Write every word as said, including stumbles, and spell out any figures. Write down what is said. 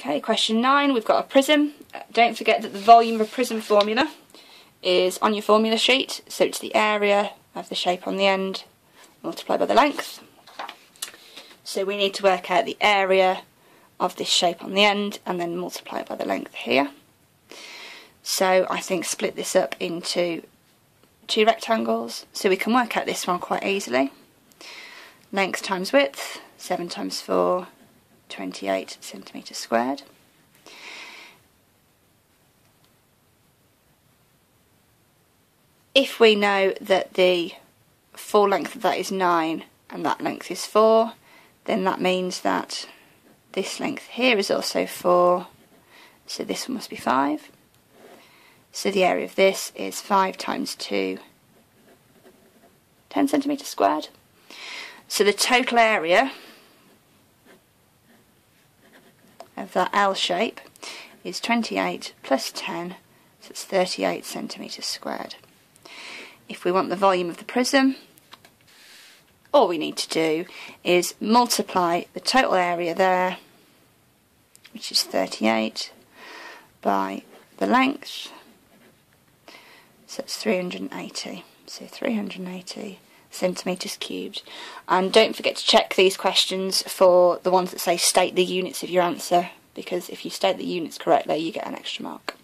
Okay, question nine, we've got a prism. Don't forget that the volume of prism formula is on your formula sheet, so it's the area of the shape on the end multiplied by the length. So we need to work out the area of this shape on the end and then multiply it by the length here. So I think split this up into two rectangles, so we can work out this one quite easily. Length times width, seven times four, twenty-eight centimetres squared. If we know that the full length of that is nine and that length is four, then that means that this length here is also four, so this one must be five. So the area of this is five times two, ten centimetres squared. So the total area of that L shape is twenty-eight plus ten, so it's thirty-eight centimetres squared. If we want the volume of the prism, all we need to do is multiply the total area there, which is thirty-eight, by the length, so it's three hundred eighty. So three hundred eighty centimetres cubed. And don't forget to check these questions for the ones that say state the units of your answer, because if you state the units correctly you get an extra mark.